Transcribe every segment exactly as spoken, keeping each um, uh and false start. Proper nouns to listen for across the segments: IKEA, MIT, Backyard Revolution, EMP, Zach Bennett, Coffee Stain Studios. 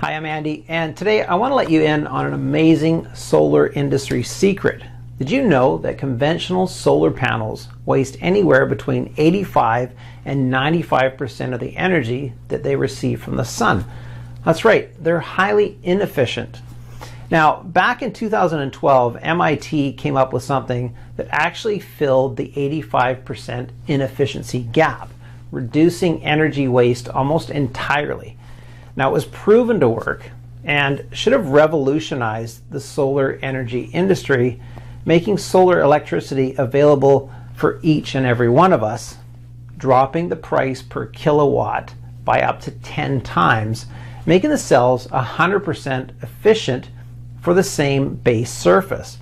Hi, I'm Andy, and today I want to let you in on an amazing solar industry secret. Did you know that conventional solar panels waste anywhere between eighty-five and ninety-five percent of the energy that they receive from the sun? That's right, they're highly inefficient. Now, back in two thousand twelve, M I T came up with something that actually filled the eighty-five percent inefficiency gap, reducing energy waste almost entirely. Now, it was proven to work and should have revolutionized the solar energy industry, making solar electricity available for each and every one of us, dropping the price per kilowatt by up to ten times, making the cells one hundred percent efficient for the same base surface.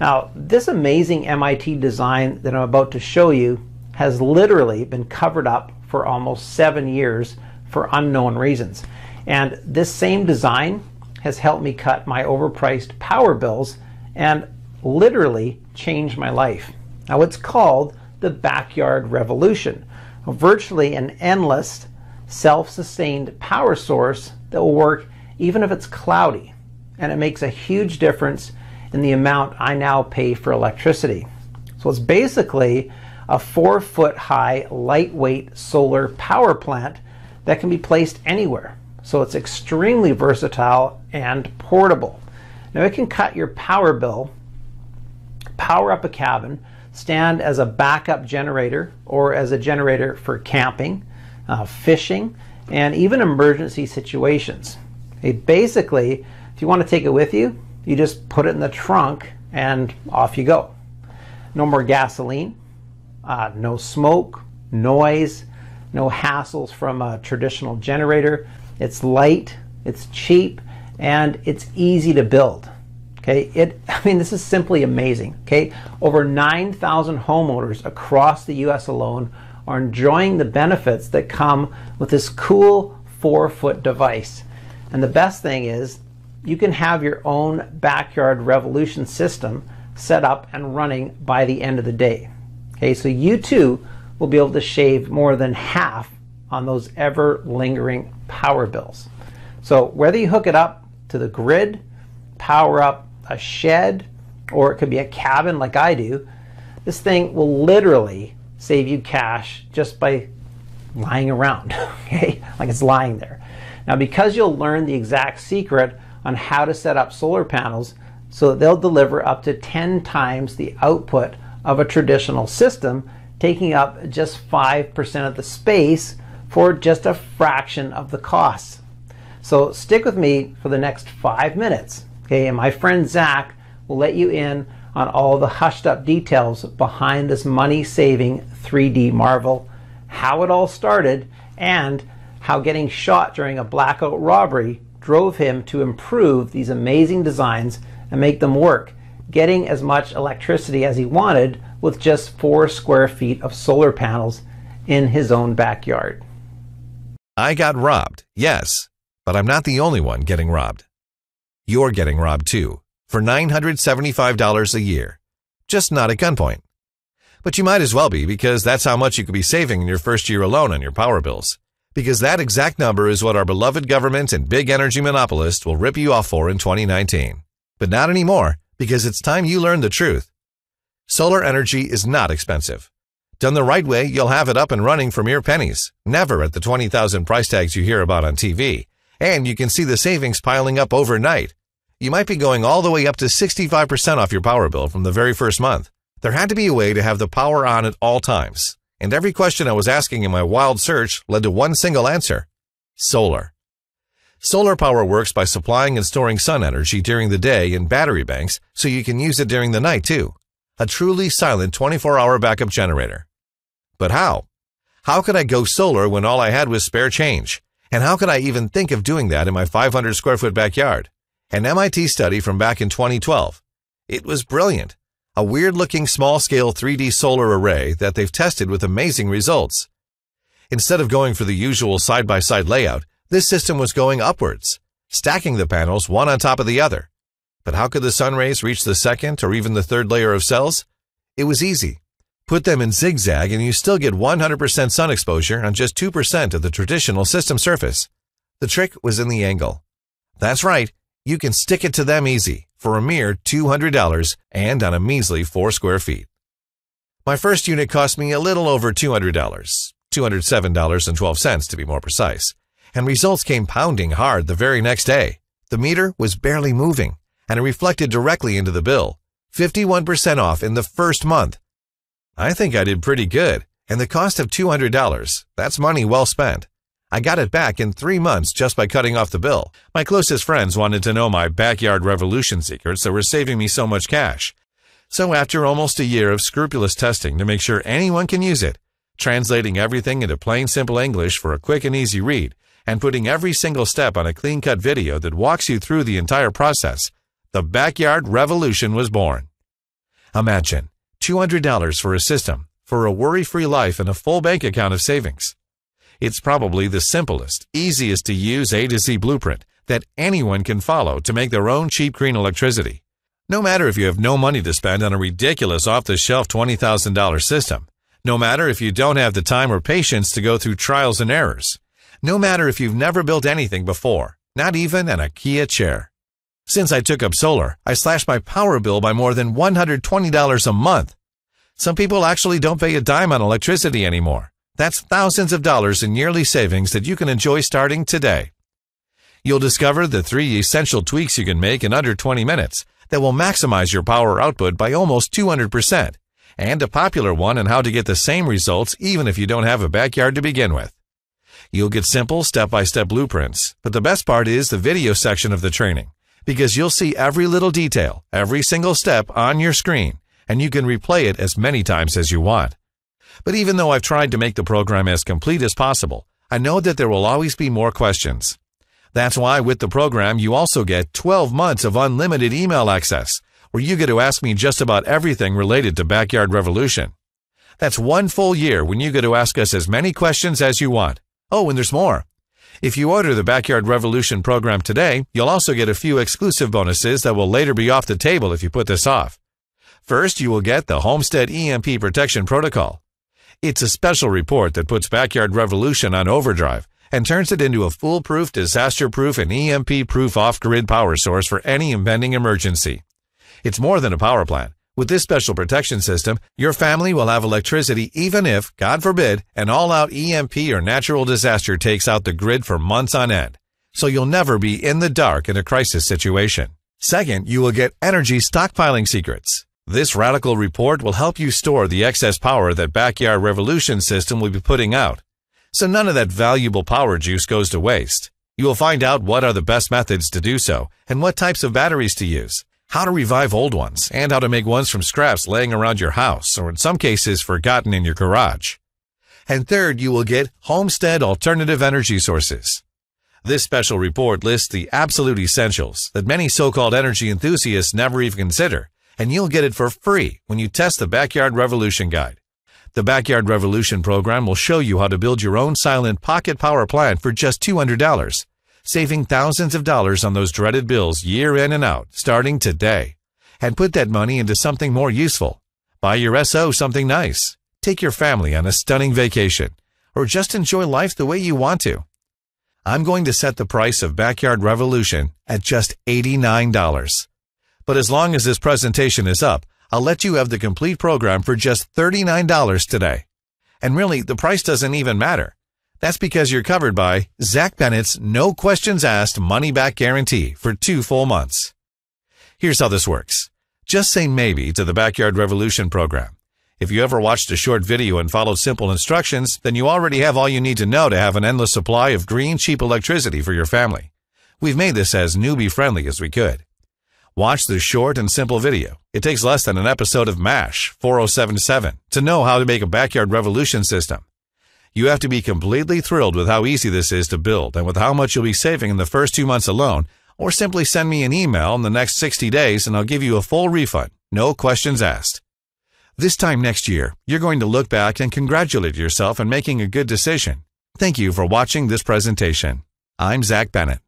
Now, this amazing M I T design that I'm about to show you has literally been covered up for almost seven years for unknown reasons. And this same design has helped me cut my overpriced power bills and literally changed my life. Now, it's called the Backyard Revolution, virtually an endless self-sustained power source that will work even if it's cloudy. And it makes a huge difference in the amount I now pay for electricity. So it's basically a four foot high, lightweight solar power plant that can be placed anywhere. So it's extremely versatile and portable. Now, it can cut your power bill, power up a cabin, stand as a backup generator or as a generator for camping, uh, fishing, and even emergency situations. It basically, if you want to take it with you, you just put it in the trunk and off you go. No more gasoline, uh, no smoke, noise, no hassles from a traditional generator. It's light, it's cheap, and it's easy to build. Okay, it, I mean, this is simply amazing. Okay, over nine thousand homeowners across the U S alone are enjoying the benefits that come with this cool four foot device. And the best thing is you can have your own Backyard Revolution system set up and running by the end of the day. Okay, so you too will be able to shave more than half on those ever lingering power bills. So whether you hook it up to the grid, power up a shed, or it could be a cabin like I do, this thing will literally save you cash just by lying around, okay? Like it's lying there. Now, because you'll learn the exact secret on how to set up solar panels so that they'll deliver up to ten times the output of a traditional system, taking up just five percent of the space for just a fraction of the cost. So stick with me for the next five minutes, okay? And my friend Zach will let you in on all the hushed up details behind this money-saving three D marvel, how it all started, and how getting shot during a blackout robbery drove him to improve these amazing designs and make them work, getting as much electricity as he wanted with just four square feet of solar panels in his own backyard. I got robbed, yes, but I'm not the only one getting robbed. You're getting robbed too, for nine hundred seventy-five dollars a year, just not at gunpoint. But you might as well be, because that's how much you could be saving in your first year alone on your power bills, because that exact number is what our beloved government and big energy monopolist will rip you off for in twenty nineteen. But not anymore, because it's time you learned the truth. Solar energy is not expensive. Done the right way, you'll have it up and running for mere pennies, never at the twenty thousand price tags you hear about on T V, and you can see the savings piling up overnight. You might be going all the way up to sixty-five percent off your power bill from the very first month. There had to be a way to have the power on at all times, and every question I was asking in my wild search led to one single answer: solar. Solar power works by supplying and storing sun energy during the day in battery banks, so you can use it during the night too. A truly silent twenty-four hour backup generator. But how? How could I go solar when all I had was spare change? And how could I even think of doing that in my five hundred square foot backyard? An M I T study from back in twenty twelve. It was brilliant. A weird-looking small-scale three D solar array that they've tested with amazing results. Instead of going for the usual side-by-side layout, this system was going upwards, stacking the panels one on top of the other. But how could the sun rays reach the second or even the third layer of cells? It was easy. Put them in zigzag and you still get one hundred percent sun exposure on just two percent of the traditional system surface. The trick was in the angle. That's right, you can stick it to them easy for a mere two hundred dollars and on a measly four square feet. My first unit cost me a little over two hundred dollars, two hundred seven dollars and twelve cents to be more precise, and results came pounding hard the very next day. The meter was barely moving, and it reflected directly into the bill, fifty-one percent off in the first month. I think I did pretty good, and the cost of two hundred dollars, that's money well spent. I got it back in three months just by cutting off the bill. My closest friends wanted to know my backyard revolution secrets that were saving me so much cash. So after almost a year of scrupulous testing to make sure anyone can use it, translating everything into plain simple English for a quick and easy read, and putting every single step on a clean-cut video that walks you through the entire process, the Backyard Revolution was born. Imagine two hundred dollars for a system, for a worry-free life and a full bank account of savings. It's probably the simplest, easiest to use A to Z blueprint that anyone can follow to make their own cheap green electricity. No matter if you have no money to spend on a ridiculous off-the-shelf twenty thousand dollar system, no matter if you don't have the time or patience to go through trials and errors, no matter if you've never built anything before, not even an IKEA chair. Since I took up solar, I slashed my power bill by more than one hundred twenty dollars a month. Some people actually don't pay a dime on electricity anymore. That's thousands of dollars in yearly savings that you can enjoy starting today. You'll discover the three essential tweaks you can make in under twenty minutes that will maximize your power output by almost two hundred percent, and a popular one on how to get the same results even if you don't have a backyard to begin with. You'll get simple step-by-step blueprints, but the best part is the video section of the training, because you'll see every little detail, every single step on your screen, and you can replay it as many times as you want. But even though I've tried to make the program as complete as possible, I know that there will always be more questions. That's why with the program you also get twelve months of unlimited email access, where you get to ask me just about everything related to Backyard Revolution. That's one full year when you get to ask us as many questions as you want. Oh, and there's more. If you order the Backyard Revolution program today, you'll also get a few exclusive bonuses that will later be off the table if you put this off. First, you will get the Homestead E M P Protection Protocol. It's a special report that puts Backyard Revolution on overdrive and turns it into a foolproof, disaster-proof, and E M P-proof off-grid power source for any impending emergency. It's more than a power plant. With this special protection system, your family will have electricity even if, God forbid, an all-out E M P or natural disaster takes out the grid for months on end. So you'll never be in the dark in a crisis situation. Second, you will get energy stockpiling secrets. This radical report will help you store the excess power that Backyard Revolution system will be putting out. So none of that valuable power juice goes to waste. You will find out what are the best methods to do so and what types of batteries to use, how to revive old ones, and how to make ones from scraps laying around your house or in some cases forgotten in your garage. And third, you will get Homestead Alternative Energy Sources. This special report lists the absolute essentials that many so-called energy enthusiasts never even consider, and you'll get it for free when you test the Backyard Revolution Guide. The Backyard Revolution program will show you how to build your own silent pocket power plant for just two hundred dollars. Saving thousands of dollars on those dreaded bills year in and out, starting today. And put that money into something more useful. Buy your S O something nice. Take your family on a stunning vacation. Or just enjoy life the way you want to. I'm going to set the price of Backyard Revolution at just eighty-nine dollars. But as long as this presentation is up, I'll let you have the complete program for just thirty-nine dollars today. And really, the price doesn't even matter. That's because you're covered by Zach Bennett's No Questions Asked Money Back Guarantee for two full months. Here's how this works. Just say maybe to the Backyard Revolution program. If you ever watched a short video and followed simple instructions, then you already have all you need to know to have an endless supply of green, cheap electricity for your family. We've made this as newbie-friendly as we could. Watch the short and simple video. It takes less than an episode of MASH forty oh seventy-seven to know how to make a Backyard Revolution system. You have to be completely thrilled with how easy this is to build and with how much you'll be saving in the first two months alone, or simply send me an email in the next sixty days and I'll give you a full refund, no questions asked. This time next year, you're going to look back and congratulate yourself on making a good decision. Thank you for watching this presentation. I'm Zach Bennett.